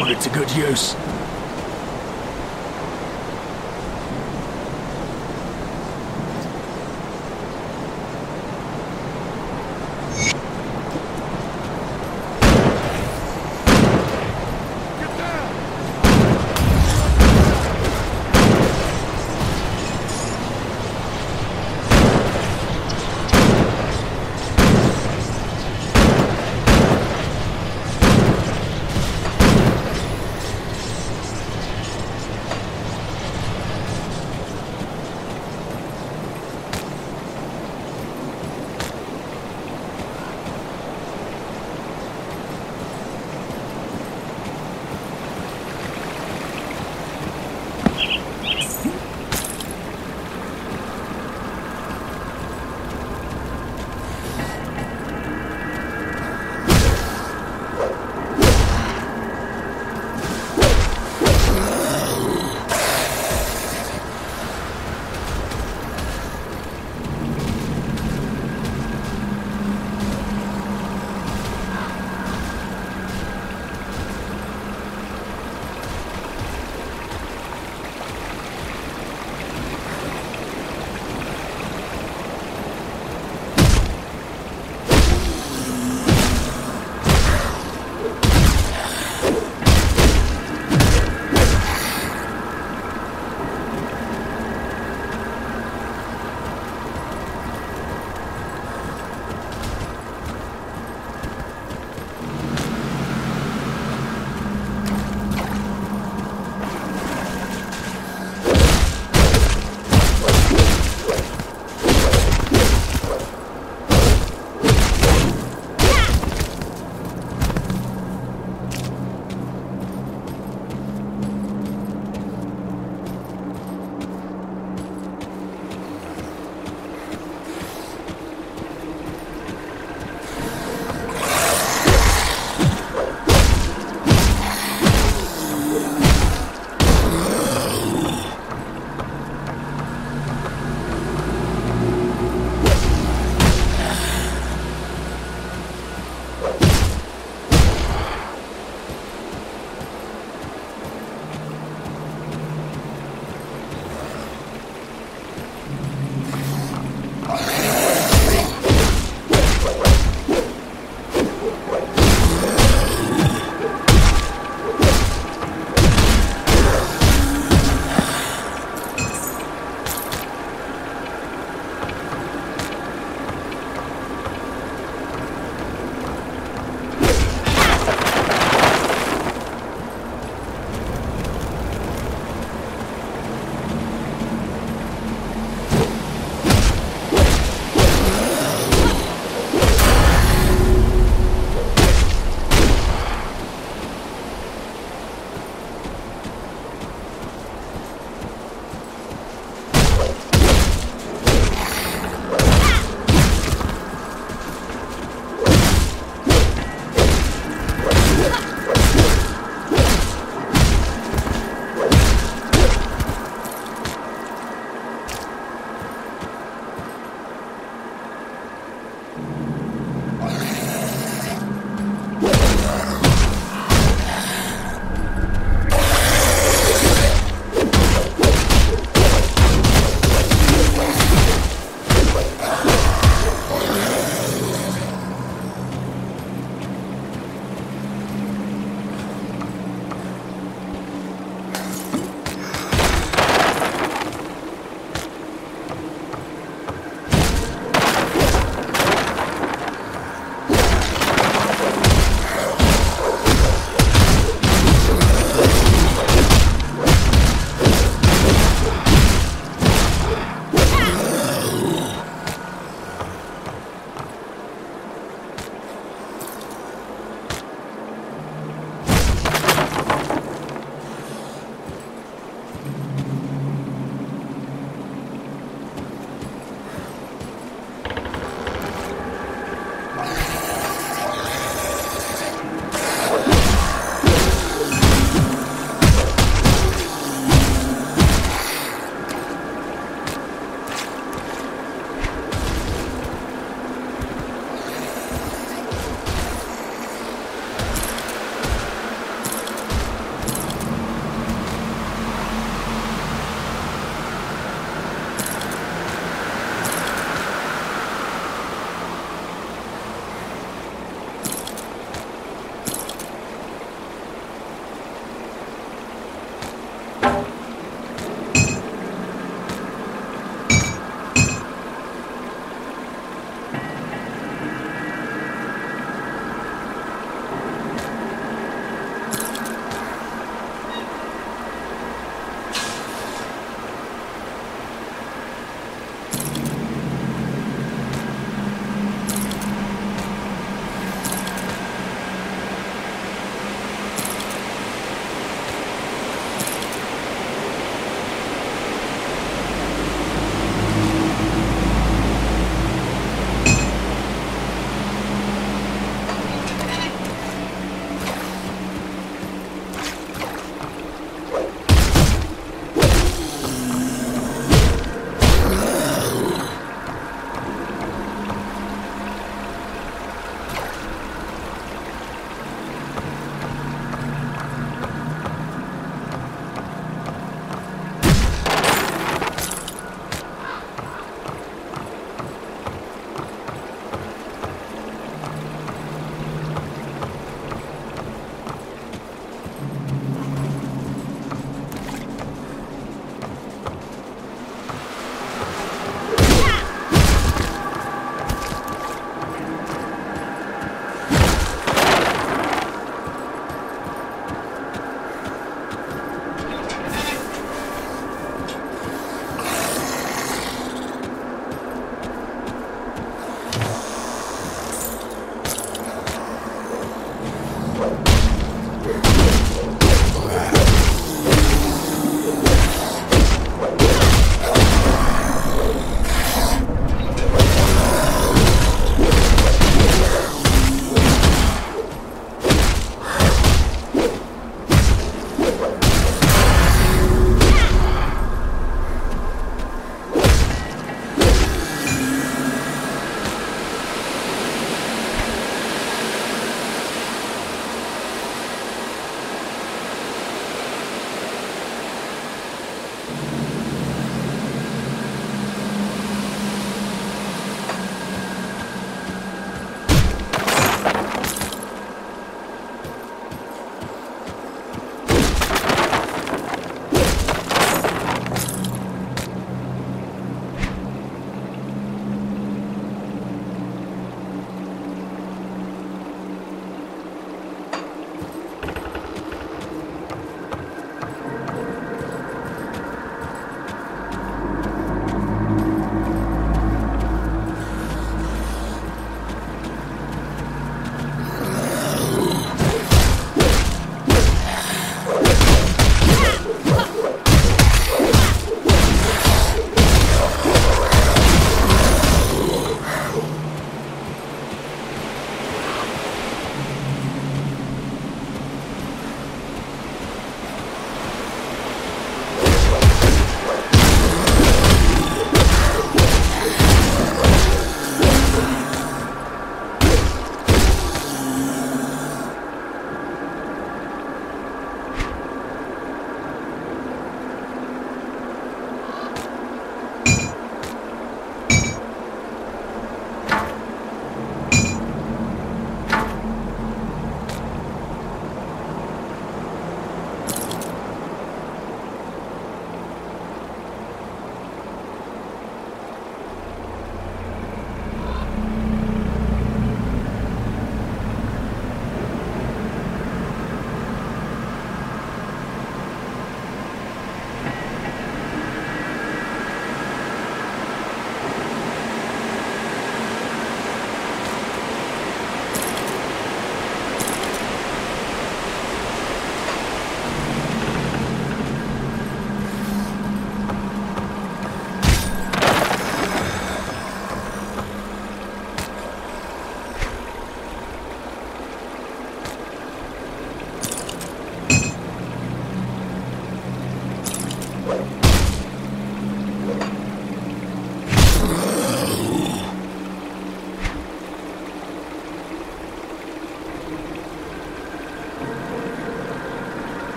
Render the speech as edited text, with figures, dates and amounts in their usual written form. put it to good use.